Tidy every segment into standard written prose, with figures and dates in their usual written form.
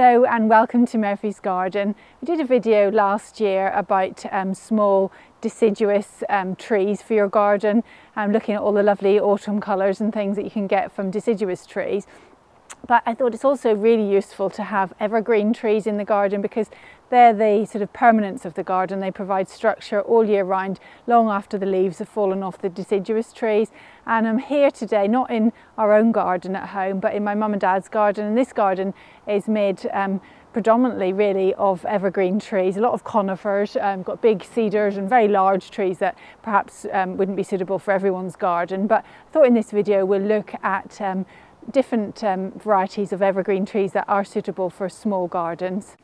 Hello and welcome to Murphy's Garden. We did a video last year about small deciduous trees for your garden and looking at all the lovely autumn colours and things that you can get from deciduous trees. But I thought it's also really useful to have evergreen trees in the garden because they're the sort of permanence of the garden. They provide structure all year round, long after the leaves have fallen off the deciduous trees. And I'm here today, not in our own garden at home, but in my mum and dad's garden. And this garden is made predominantly really of evergreen trees, a lot of conifers, got big cedars and very large trees that perhaps wouldn't be suitable for everyone's garden. But I thought in this video we'll look at different varieties of evergreen trees that are suitable for small gardens.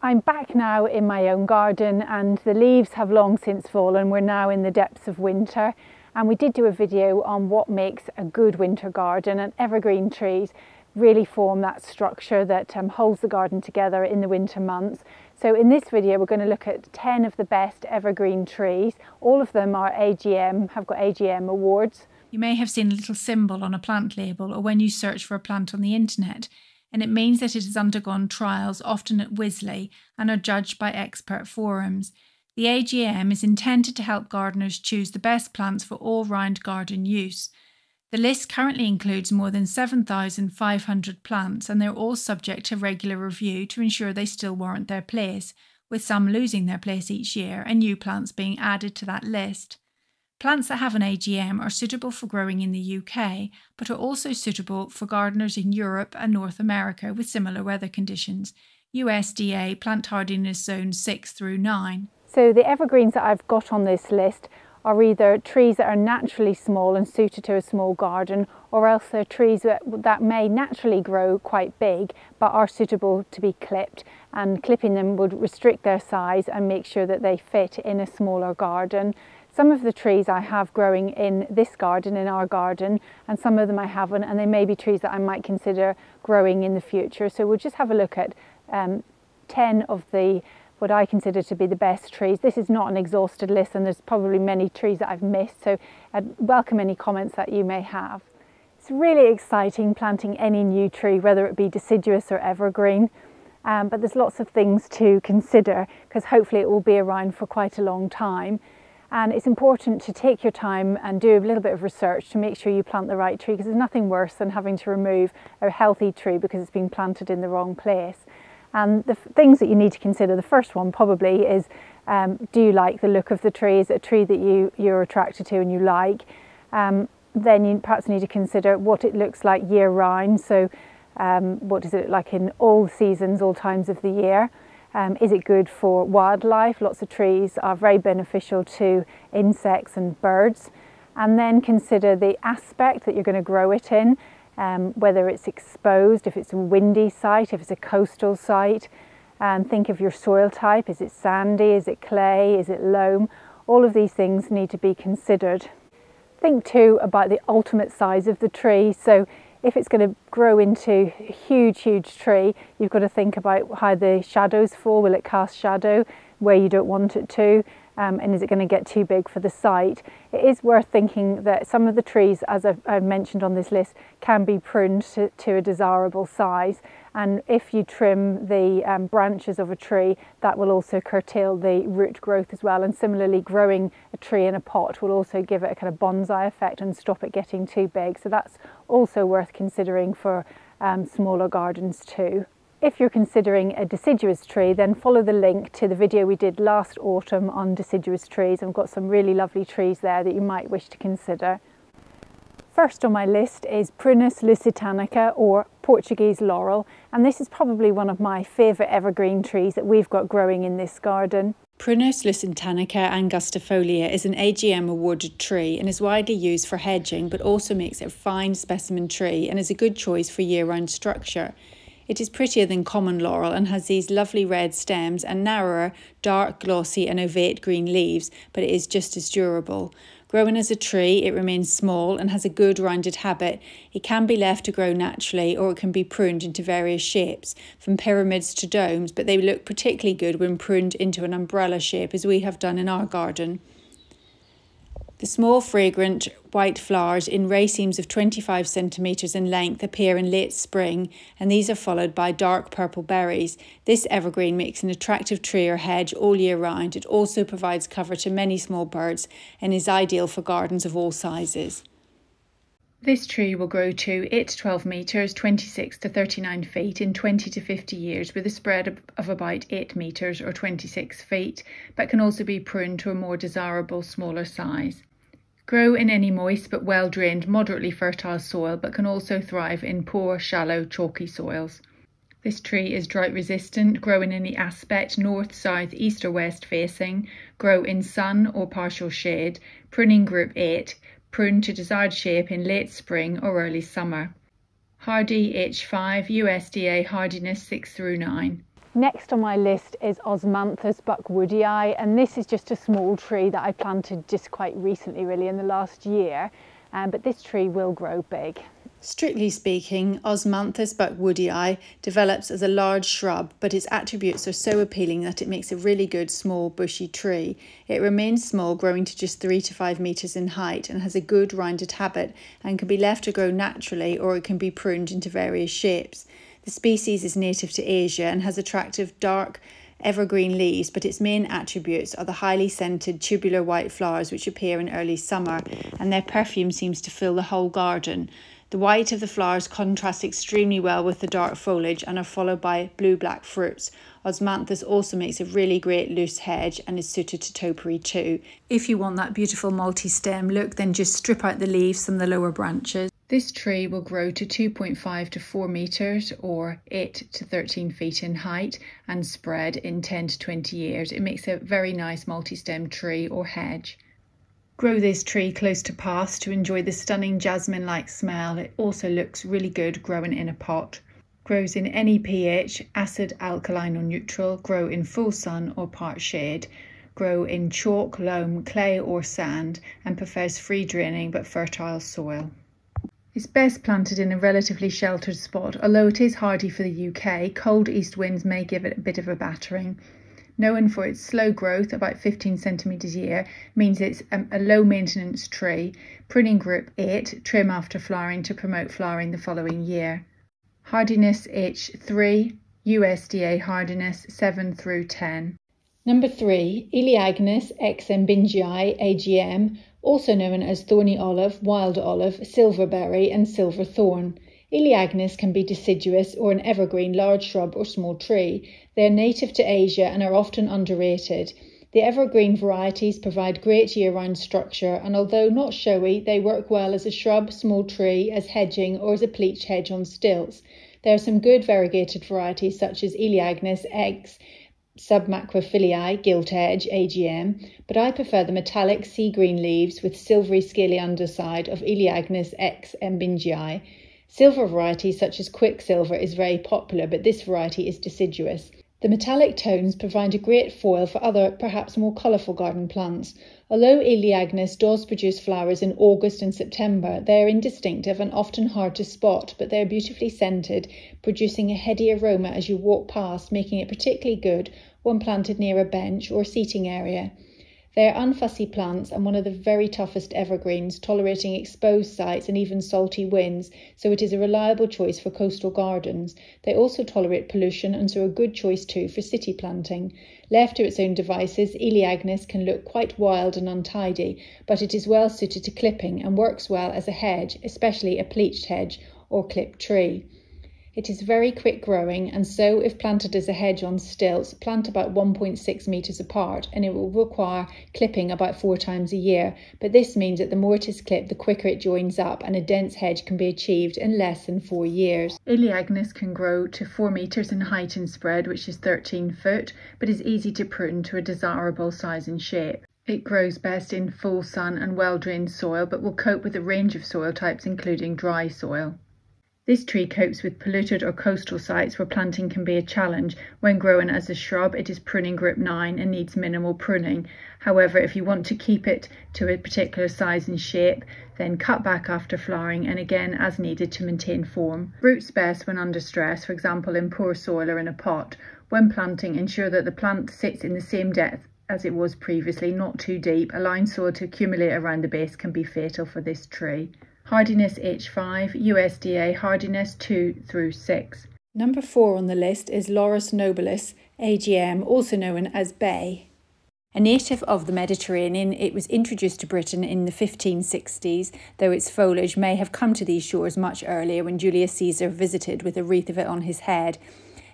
I'm back now in my own garden and the leaves have long since fallen. We're now in the depths of winter and we did do a video on what makes a good winter garden, and evergreen trees really form that structure that holds the garden together in the winter months. So in this video we're going to look at 10 of the best evergreen trees. All of them are AGM, have got AGM awards. You may have seen a little symbol on a plant label or when you search for a plant on the internet, and it means that it has undergone trials, often at Wisley, and are judged by expert forums. The AGM is intended to help gardeners choose the best plants for all-round garden use. The list currently includes more than 7,500 plants, and they're all subject to regular review to ensure they still warrant their place, with some losing their place each year and new plants being added to that list. Plants that have an AGM are suitable for growing in the UK, but are also suitable for gardeners in Europe and North America with similar weather conditions. USDA Plant Hardiness Zones 6 through 9. So the evergreens that I've got on this list are either trees that are naturally small and suited to a small garden, or else they're trees that may naturally grow quite big but are suitable to be clipped, and clipping them would restrict their size and make sure that they fit in a smaller garden. Some of the trees I have growing in this garden, in our garden, and some of them I haven't, and they may be trees that I might consider growing in the future. So we'll just have a look at 10 of the what I consider to be the best trees. This is not an exhausted list and there's probably many trees that I've missed, so I'd welcome any comments that you may have. It's really exciting planting any new tree, whether it be deciduous or evergreen. But there's lots of things to consider because hopefully it will be around for quite a long time. And it's important to take your time and do a little bit of research to make sure you plant the right tree, because there's nothing worse than having to remove a healthy tree because it's been planted in the wrong place. And the things that you need to consider, the first one probably is, do you like the look of the tree? Is it a tree that you're attracted to and you like? Then you perhaps need to consider what it looks like year round. So what does it look like in all seasons, all times of the year? Is it good for wildlife? Lots of trees are very beneficial to insects and birds. And then consider the aspect that you're going to grow it in, whether it's exposed, if it's a windy site, if it's a coastal site. And think of your soil type. Is it sandy? Is it clay? Is it loam? All of these things need to be considered. Think too about the ultimate size of the tree. So if it's going to grow into a huge, huge tree, you've got to think about how the shadows fall. Will it cast shadow where you don't want it to? And is it going to get too big for the site? It is worth thinking that some of the trees, as I've mentioned on this list, can be pruned to a desirable size. And if you trim the branches of a tree, that will also curtail the root growth as well. And similarly, growing a tree in a pot will also give it a kind of bonsai effect and stop it getting too big. So that's also worth considering for smaller gardens too. If you're considering a deciduous tree, then follow the link to the video we did last autumn on deciduous trees. I've got some really lovely trees there that you might wish to consider. First on my list is Prunus lusitanica, or Portuguese laurel, and this is probably one of my favourite evergreen trees that we've got growing in this garden. Prunus lusitanica angustifolia is an AGM awarded tree and is widely used for hedging, but also makes it a fine specimen tree and is a good choice for year-round structure. It is prettier than common laurel and has these lovely red stems and narrower, dark, glossy and ovate green leaves, but it is just as durable. Growing as a tree, it remains small and has a good rounded habit. It can be left to grow naturally, or it can be pruned into various shapes, from pyramids to domes, but they look particularly good when pruned into an umbrella shape, as we have done in our garden. The small fragrant white flowers in racemes of 25 centimetres in length appear in late spring, and these are followed by dark purple berries. This evergreen makes an attractive tree or hedge all year round. It also provides cover to many small birds and is ideal for gardens of all sizes. This tree will grow to 8 to 12 metres, 26 to 39 feet in 20 to 50 years with a spread of about 8 metres or 26 feet, but can also be pruned to a more desirable smaller size. Grow in any moist but well-drained, moderately fertile soil, but can also thrive in poor, shallow, chalky soils. This tree is drought-resistant, grow in any aspect, north, south, east or west facing, grow in sun or partial shade, pruning group 8, prune to desired shape in late spring or early summer. Hardy H5, USDA hardiness 6 through 9. Next on my list is Osmanthus burkwoodii, and this is just a small tree that I planted just quite recently, really in the last year, but this tree will grow big. Strictly speaking, Osmanthus burkwoodii develops as a large shrub, but its attributes are so appealing that it makes a really good small bushy tree. It remains small, growing to just 3 to 5 metres in height, and has a good rounded habit and can be left to grow naturally, or it can be pruned into various shapes. The species is native to Asia and has attractive dark evergreen leaves, but its main attributes are the highly scented tubular white flowers which appear in early summer, and their perfume seems to fill the whole garden. The white of the flowers contrasts extremely well with the dark foliage and are followed by blue-black fruits. Osmanthus also makes a really great loose hedge and is suited to topiary too. If you want that beautiful multi-stem look, then just strip out the leaves from the lower branches. This tree will grow to 2.5 to 4 metres or 8 to 13 feet in height and spread in 10 to 20 years. It makes a very nice multi-stem tree or hedge. Grow this tree close to paths to enjoy the stunning jasmine-like smell. It also looks really good growing in a pot. Grows in any pH, acid, alkaline or neutral. Grow in full sun or part shade. Grow in chalk, loam, clay or sand, and prefers free draining but fertile soil. It's best planted in a relatively sheltered spot. Although it is hardy for the UK, cold east winds may give it a bit of a battering. Known for its slow growth, about 15 centimetres a year, means it's a low maintenance tree. Pruning group 8, trim after flowering to promote flowering the following year. Hardiness H3, USDA hardiness 7 through 10. Number 3, Elaeagnus x ebbingei AGM, also known as thorny olive, wild olive, silverberry and silverthorn. Elaeagnus can be deciduous or an evergreen large shrub or small tree. They are native to Asia and are often underrated. The evergreen varieties provide great year-round structure, and although not showy, they work well as a shrub, small tree, as hedging or as a pleach hedge on stilts. There are some good variegated varieties such as Elaeagnus x submacrophylla, gilt edge, AGM, but I prefer the metallic sea green leaves with silvery scaly underside of Elaeagnus x ebbingei. Silver variety such as quicksilver is very popular, but this variety is deciduous. The metallic tones provide a great foil for other, perhaps more colourful garden plants. Although Elaeagnus does produce flowers in August and September, they are indistinctive and often hard to spot, but they are beautifully scented, producing a heady aroma as you walk past, making it particularly good when planted near a bench or seating area. They are unfussy plants and one of the very toughest evergreens, tolerating exposed sites and even salty winds, so it is a reliable choice for coastal gardens. They also tolerate pollution and so are a good choice too for city planting. Left to its own devices, Elaeagnus can look quite wild and untidy, but it is well suited to clipping and works well as a hedge, especially a pleached hedge or clipped tree. It is very quick growing, and so if planted as a hedge on stilts, plant about 1.6 metres apart, and it will require clipping about 4 times a year. But this means that the more it is clipped, the quicker it joins up, and a dense hedge can be achieved in less than 4 years. Elaeagnus can grow to 4 metres in height and spread, which is 13 foot, but is easy to prune to a desirable size and shape. It grows best in full sun and well-drained soil, but will cope with a range of soil types, including dry soil. This tree copes with polluted or coastal sites where planting can be a challenge. When grown as a shrub, it is pruning group 9 and needs minimal pruning. However, if you want to keep it to a particular size and shape, then cut back after flowering and again as needed to maintain form. Roots best when under stress, for example in poor soil or in a pot. When planting, ensure that the plant sits in the same depth as it was previously, not too deep. A line soil to accumulate around the base can be fatal for this tree. Hardiness H5, USDA hardiness 2 through 6. Number 4 on the list is Laurus nobilis, AGM, also known as bay. A native of the Mediterranean, it was introduced to Britain in the 1560s, though its foliage may have come to these shores much earlier when Julius Caesar visited with a wreath of it on his head.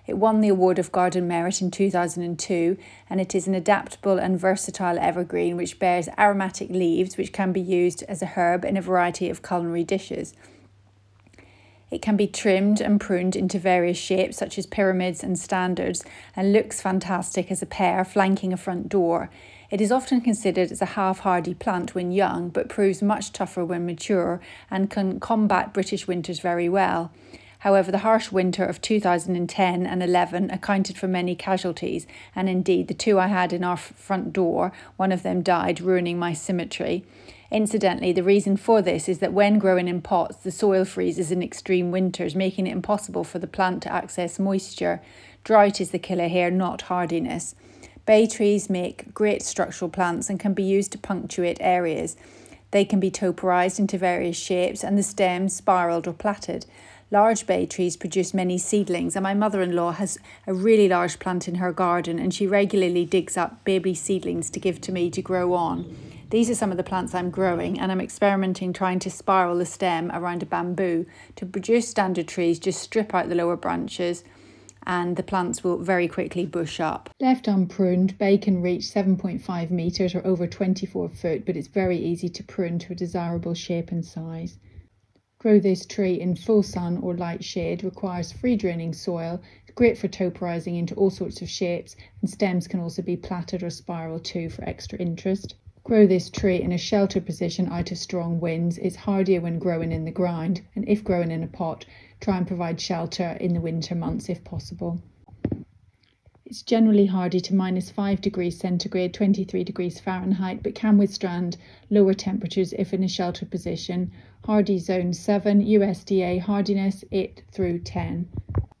It won the Award of Garden Merit in 2002, and it is an adaptable and versatile evergreen which bears aromatic leaves which can be used as a herb in a variety of culinary dishes. It can be trimmed and pruned into various shapes such as pyramids and standards, and looks fantastic as a pair flanking a front door. It is often considered as a half-hardy plant when young, but proves much tougher when mature and can combat British winters very well. However, the harsh winter of 2010 and 11 accounted for many casualties, and indeed the two I had in our front door, one of them died, ruining my symmetry. Incidentally, the reason for this is that when growing in pots, the soil freezes in extreme winters, making it impossible for the plant to access moisture. Drought is the killer here, not hardiness. Bay trees make great structural plants and can be used to punctuate areas. They can be toporized into various shapes and the stems spiraled or plaited. Large bay trees produce many seedlings, and my mother-in-law has a really large plant in her garden, and she regularly digs up baby seedlings to give to me to grow on. These are some of the plants I'm growing, and I'm experimenting trying to spiral the stem around a bamboo. To produce standard trees, just strip out the lower branches and the plants will very quickly bush up. Left unpruned, bay can reach 7.5 metres or over 24 foot, but it's very easy to prune to a desirable shape and size. Grow this tree in full sun or light shade, requires free draining soil, great for toporizing into all sorts of shapes, and stems can also be plaited or spiral too for extra interest. Grow this tree in a sheltered position out of strong winds. It's hardier when growing in the ground, and if growing in a pot, try and provide shelter in the winter months if possible. It's generally hardy to -5°C, 23°F, but can withstand lower temperatures if in a sheltered position. Hardy zone 7, USDA hardiness 8 through 10.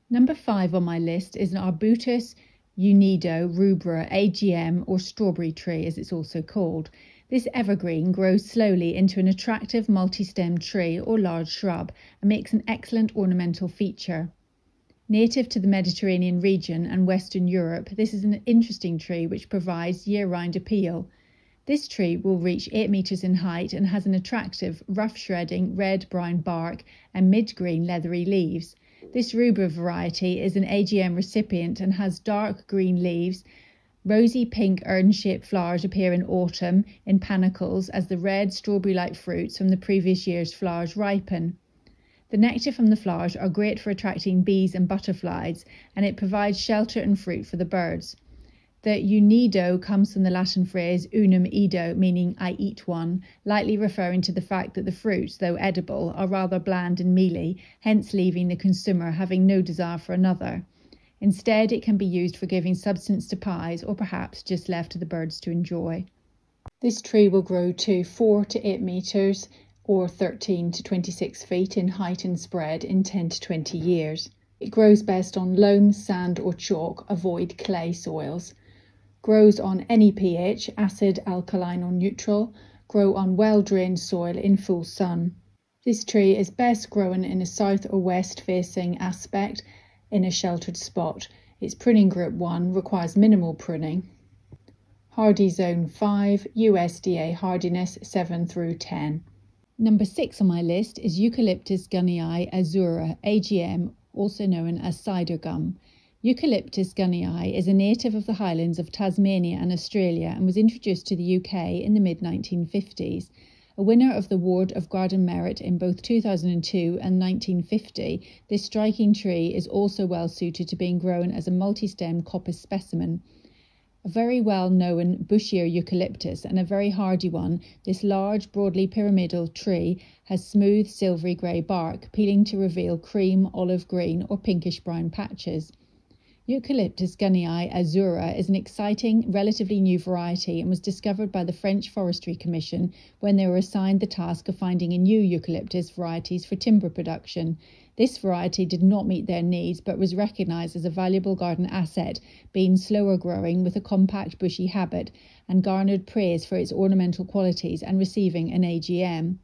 Number 5 on my list is an Arbutus unedo rubra, AGM, or strawberry tree as it's also called. This evergreen grows slowly into an attractive multi-stemmed tree or large shrub and makes an excellent ornamental feature. Native to the Mediterranean region and Western Europe, this is an interesting tree which provides year-round appeal. This tree will reach 8 metres in height and has an attractive, rough-shredding, red-brown bark and mid-green leathery leaves. This rubra variety is an AGM recipient and has dark green leaves. Rosy pink urn-shaped flowers appear in autumn in panicles as the red strawberry-like fruits from the previous year's flowers ripen. The nectar from the flowers are great for attracting bees and butterflies, and it provides shelter and fruit for the birds. The unedo comes from the Latin phrase unum edo, meaning I eat one, lightly referring to the fact that the fruits, though edible, are rather bland and mealy, hence leaving the consumer having no desire for another. Instead, it can be used for giving substance to pies or perhaps just left to the birds to enjoy. This tree will grow to 4 to 8 metres, or 13 to 26 feet in height and spread in 10 to 20 years. It grows best on loam, sand or chalk, avoid clay soils. Grows on any pH, acid, alkaline or neutral. Grow on well-drained soil in full sun. This tree is best grown in a south or west facing aspect in a sheltered spot. Its pruning group 1 requires minimal pruning. Hardy zone 5, USDA hardiness 7 through 10. Number 6 on my list is Eucalyptus gunnii azura, AGM, also known as cider gum. Eucalyptus gunnii is a native of the highlands of Tasmania and Australia and was introduced to the UK in the mid-1950s. A winner of the Award of Garden Merit in both 2002 and 1950, this striking tree is also well suited to being grown as a multi-stem coppice specimen. A very well-known bushier eucalyptus and a very hardy one, this large, broadly pyramidal tree has smooth silvery grey bark, peeling to reveal cream, olive green or pinkish brown patches. Eucalyptus gunnii azura is an exciting, relatively new variety and was discovered by the French Forestry Commission when they were assigned the task of finding a new eucalyptus varieties for timber production. This variety did not meet their needs but was recognised as a valuable garden asset, being slower growing with a compact bushy habit, and garnered praise for its ornamental qualities and receiving an AGM.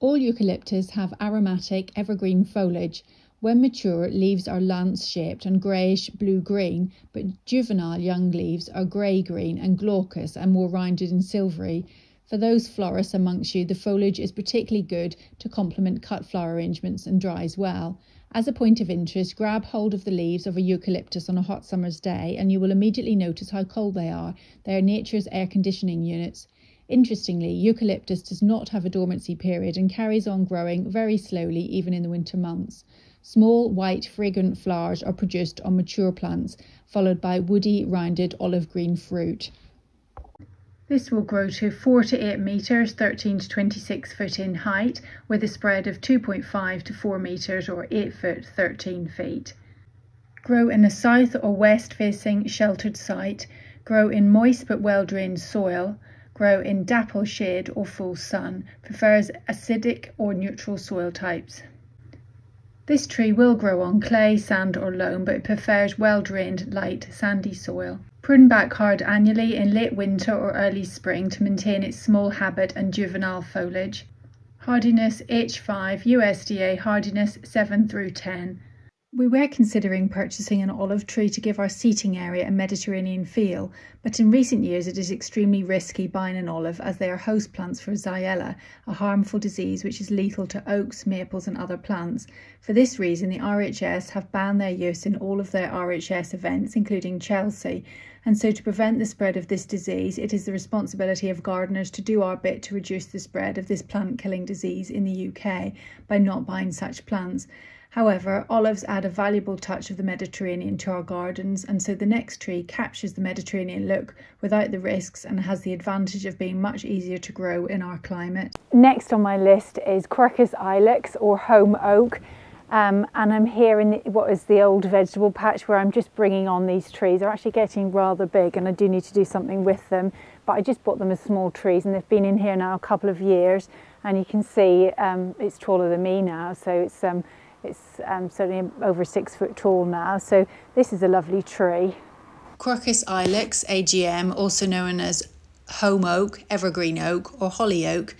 All eucalyptus have aromatic, evergreen foliage. When mature, leaves are lance-shaped and greyish blue-green, but juvenile young leaves are grey-green and glaucous and more rounded and silvery. For those florists amongst you, the foliage is particularly good to complement cut flower arrangements and dries well. As a point of interest, grab hold of the leaves of a eucalyptus on a hot summer's day and you will immediately notice how cold they are. They are nature's air conditioning units. Interestingly, eucalyptus does not have a dormancy period and carries on growing very slowly even in the winter months. Small, white, fragrant flowers are produced on mature plants, followed by woody, rounded, olive-green fruit. This will grow to 4 to 8 metres, 13 to 26 foot in height, with a spread of 2.5 to 4 metres or 8 foot, 13 feet. Grow in a south or west-facing sheltered site. Grow in moist but well-drained soil. Grow in dapple shade or full sun. Prefers acidic or neutral soil types. This tree will grow on clay, sand or loam, but it prefers well-drained, light, sandy soil. Prune back hard annually in late winter or early spring to maintain its small habit and juvenile foliage. Hardiness H5, USDA hardiness 7 through 10. We were considering purchasing an olive tree to give our seating area a Mediterranean feel, but in recent years it is extremely risky buying an olive as they are host plants for Xylella, a harmful disease which is lethal to oaks, maples and other plants. For this reason, the RHS have banned their use in all of their RHS events, including Chelsea, and so to prevent the spread of this disease, it is the responsibility of gardeners to do our bit to reduce the spread of this plant-killing disease in the UK by not buying such plants. However, olives add a valuable touch of the Mediterranean to our gardens, and so the next tree captures the Mediterranean look without the risks and has the advantage of being much easier to grow in our climate. Next on my list is Quercus ilex, or home oak, and I'm here in what is the old vegetable patch where I'm just bringing on these trees. They're actually getting rather big and I do need to do something with them, but I just bought them as small trees and they've been in here now a couple of years, and you can see it's taller than me now, so it's certainly over 6 foot tall now, so this is a lovely tree. Quercus ilex, AGM, also known as home oak, evergreen oak or holly oak,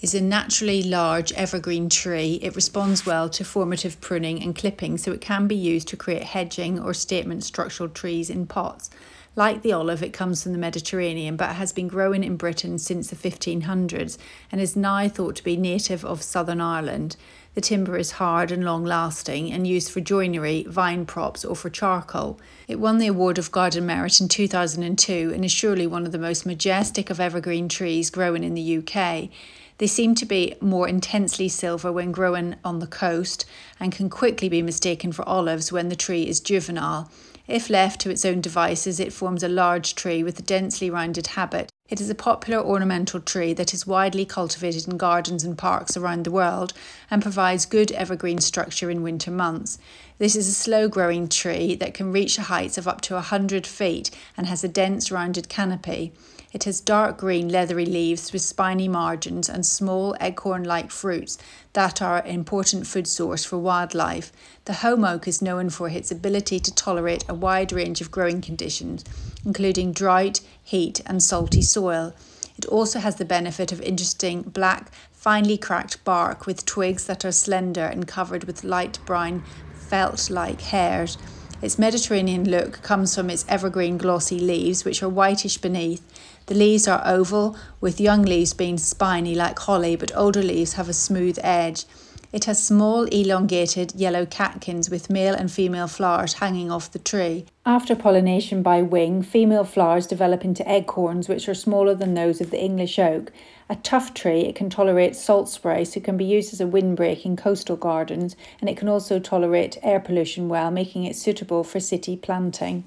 is a naturally large evergreen tree. It responds well to formative pruning and clipping, so it can be used to create hedging or statement structural trees in pots. Like the olive, it comes from the Mediterranean but has been growing in Britain since the 1500s and is now thought to be native of Southern Ireland. The timber is hard and long-lasting and used for joinery, vine props or for charcoal. It won the Award of Garden Merit in 2002 and is surely one of the most majestic of evergreen trees growing in the UK. They seem to be more intensely silver when growing on the coast and can quickly be mistaken for olives when the tree is juvenile. If left to its own devices, it forms a large tree with a densely rounded habit. It is a popular ornamental tree that is widely cultivated in gardens and parks around the world and provides good evergreen structure in winter months. This is a slow-growing tree that can reach heights of up to 100 feet and has a dense rounded canopy. It has dark green leathery leaves with spiny margins and small acorn-like fruits that are an important food source for wildlife. The home oak is known for its ability to tolerate a wide range of growing conditions, including drought, heat and salty soil. It also has the benefit of interesting black, finely cracked bark with twigs that are slender and covered with light brown felt-like hairs. Its Mediterranean look comes from its evergreen glossy leaves, which are whitish beneath. The leaves are oval, with young leaves being spiny like holly, but older leaves have a smooth edge. It has small, elongated yellow catkins with male and female flowers hanging off the tree. After pollination by wing, female flowers develop into acorns, which are smaller than those of the English oak. A tough tree, it can tolerate salt spray, so it can be used as a windbreak in coastal gardens, and it can also tolerate air pollution well, making it suitable for city planting.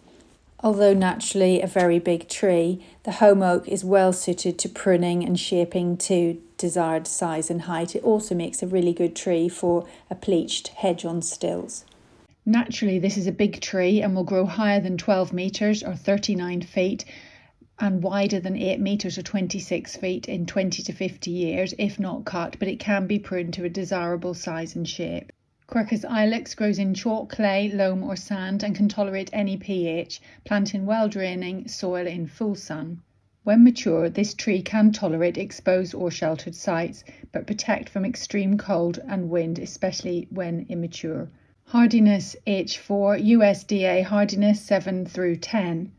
Although naturally a very big tree, the home oak is well suited to pruning and shaping to desired size and height. It also makes a really good tree for a pleached hedge on stilts. Naturally, this is a big tree and will grow higher than 12 metres or 39 feet and wider than 8 metres or 26 feet in 20 to 50 years, if not cut, but it can be pruned to a desirable size and shape. Quercus ilex grows in chalk, clay, loam or sand and can tolerate any pH. Plant in well-draining soil in full sun. When mature, this tree can tolerate exposed or sheltered sites, but protect from extreme cold and wind, especially when immature. Hardiness H4, USDA hardiness 7 through 10.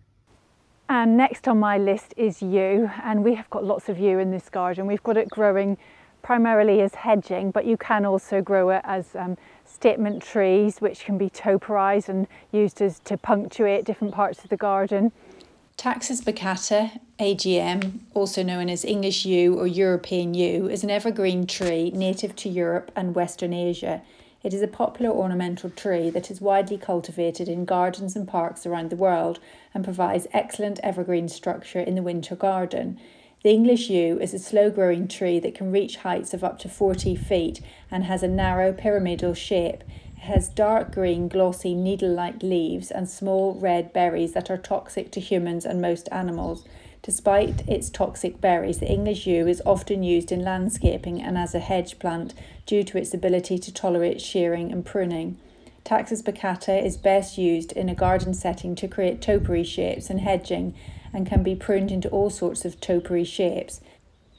And next on my list is yew, and we have got lots of yew in this garden. We've got it growing primarily as hedging, but you can also grow it as statement trees, which can be topiarized and used as to punctuate different parts of the garden. Taxus baccata, AGM, also known as English yew or European yew, is an evergreen tree native to Europe and Western Asia. It is a popular ornamental tree that is widely cultivated in gardens and parks around the world and provides excellent evergreen structure in the winter garden. The English yew is a slow-growing tree that can reach heights of up to 40 feet and has a narrow pyramidal shape. It has dark green, glossy, needle-like leaves and small red berries that are toxic to humans and most animals. Despite its toxic berries, the English yew is often used in landscaping and as a hedge plant due to its ability to tolerate shearing and pruning. Taxus baccata is best used in a garden setting to create topiary shapes and hedging and can be pruned into all sorts of topiary shapes.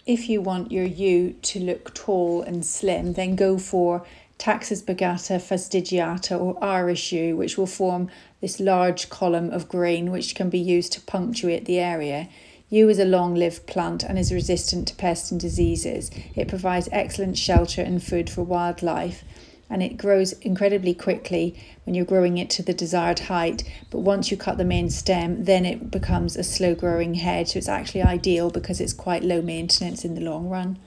If you want your yew to look tall and slim, then go for Taxus baccata fastigiata or Irish yew, which will form this large column of green which can be used to punctuate the area. Yew is a long-lived plant and is resistant to pests and diseases. It provides excellent shelter and food for wildlife, and it grows incredibly quickly when you're growing it to the desired height, but once you cut the main stem, then it becomes a slow-growing hedge, so it's actually ideal because it's quite low maintenance in the long run.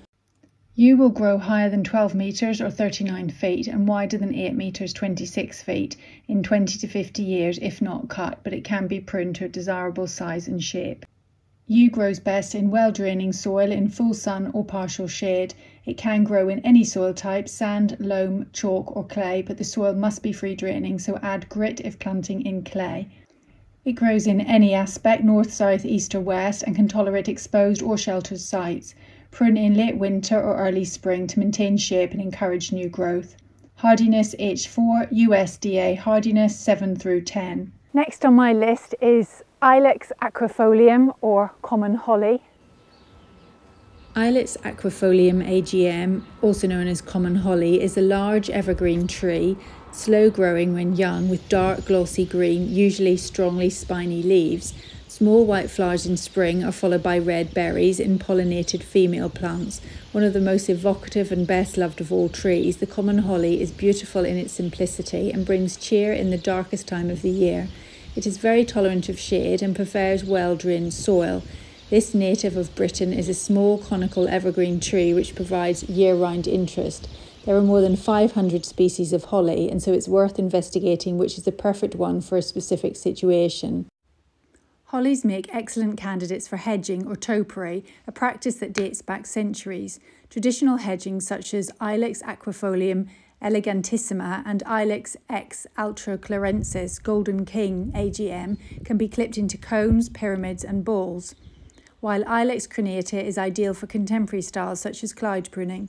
Yew will grow higher than 12 metres or 39 feet and wider than 8 metres 26 feet in 20 to 50 years if not cut, but it can be pruned to a desirable size and shape. Yew grows best in well-draining soil in full sun or partial shade. It can grow in any soil type, sand, loam, chalk or clay, but the soil must be free-draining, so add grit if planting in clay. It grows in any aspect, north, south, east or west, and can tolerate exposed or sheltered sites. Prune in late winter or early spring to maintain shape and encourage new growth. Hardiness H4, USDA hardiness 7 through 10. Next on my list is Ilex aquifolium or common holly. Ilex aquifolium AGM, also known as common holly, is a large evergreen tree, slow growing when young with dark glossy green, usually strongly spiny leaves. Small white flowers in spring are followed by red berries in pollinated female plants. One of the most evocative and best loved of all trees, the common holly is beautiful in its simplicity and brings cheer in the darkest time of the year. It is very tolerant of shade and prefers well-drained soil. This native of Britain is a small conical evergreen tree which provides year-round interest. There are more than 500 species of holly, and so it's worth investigating which is the perfect one for a specific situation. Hollies make excellent candidates for hedging or topiary, a practice that dates back centuries. Traditional hedging such as Ilex aquifolium elegantissima and Ilex x ultraclarensis golden king AGM can be clipped into cones, pyramids and balls, while Ilex crenata is ideal for contemporary styles such as Clyde pruning.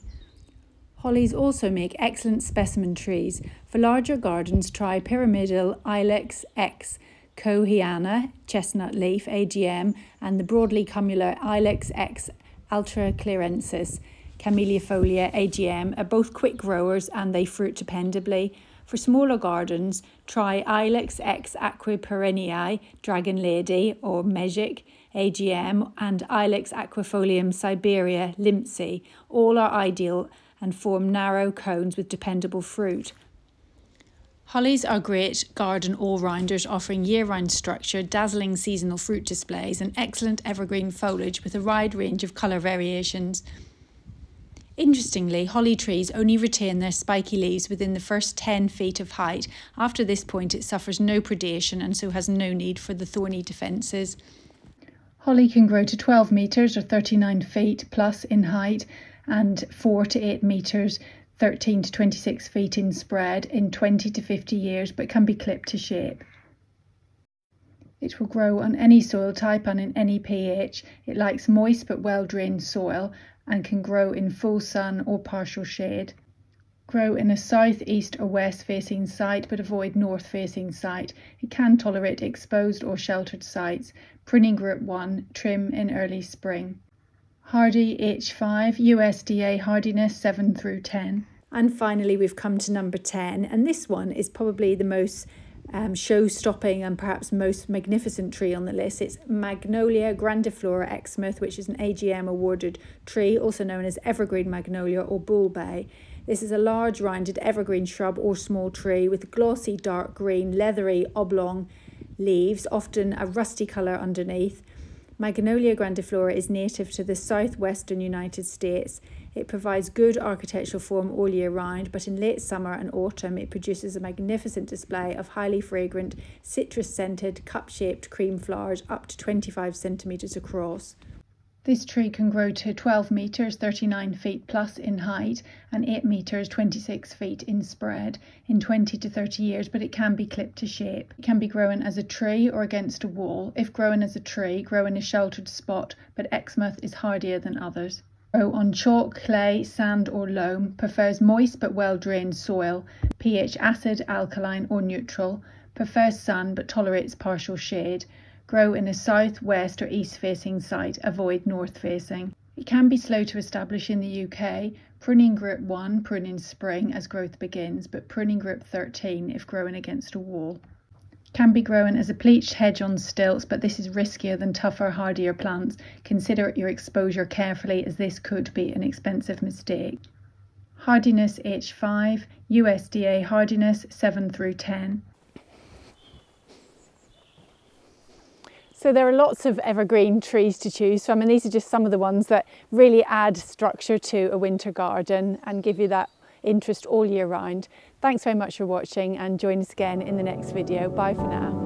Hollies also make excellent specimen trees. For larger gardens, try pyramidal Ilex x cohiana, chestnut leaf, AGM, and the broadly cumular Ilex x ultraclarensis, camelliafolia, AGM, are both quick growers and they fruit dependably. For smaller gardens, try Ilex x aquipyrenei, dragon lady, or mejik, AGM, and Ilex aquifolium siberia, limpsey. All are ideal and form narrow cones with dependable fruit. Hollies are great garden all-rounders, offering year-round structure, dazzling seasonal fruit displays and excellent evergreen foliage with a wide range of colour variations. Interestingly, holly trees only retain their spiky leaves within the first 10 feet of height. After this point, it suffers no predation and so has no need for the thorny defences. Holly can grow to 12 metres or 39 feet plus in height and 4 to 8 metres 13 to 26 feet in spread in 20 to 50 years, but can be clipped to shape. It will grow on any soil type and in any pH. It likes moist but well-drained soil and can grow in full sun or partial shade. Grow in a south, east or west facing site, but avoid north facing site. It can tolerate exposed or sheltered sites. Pruning group 1, trim in early spring. Hardy H5, USDA hardiness 7 through 10. And finally we've come to number 10, and this one is probably the most show-stopping and perhaps most magnificent tree on the list. It's Magnolia grandiflora Exmouth, which is an AGM awarded tree, also known as evergreen magnolia or bullbay. This is a large rounded evergreen shrub or small tree with glossy dark green, leathery oblong leaves, often a rusty colour underneath. Magnolia grandiflora is native to the southwestern United States. It provides good architectural form all year round, but in late summer and autumn it produces a magnificent display of highly fragrant, citrus-scented, cup-shaped cream flowers up to 25 centimetres across. This tree can grow to 12 metres, 39 feet plus in height, and 8 metres, 26 feet in spread in 20 to 30 years, but it can be clipped to shape. It can be grown as a tree or against a wall. If grown as a tree, grow in a sheltered spot, but Exmouth is hardier than others. Grow on chalk, clay, sand or loam, prefers moist but well-drained soil, pH acid, alkaline or neutral, prefers sun but tolerates partial shade. Grow in a south, west or east facing site, avoid north facing. It can be slow to establish in the UK. Pruning group 1, prune in spring as growth begins, but pruning group 13 if grown against a wall. Can be grown as a pleached hedge on stilts, but this is riskier than tougher, hardier plants. Consider your exposure carefully, as this could be an expensive mistake. Hardiness H5, USDA hardiness 7 through 10. So there are lots of evergreen trees to choose from, and these are just some of the ones that really add structure to a winter garden and give you that interest all year round. Thanks very much for watching, and join us again in the next video. Bye for now.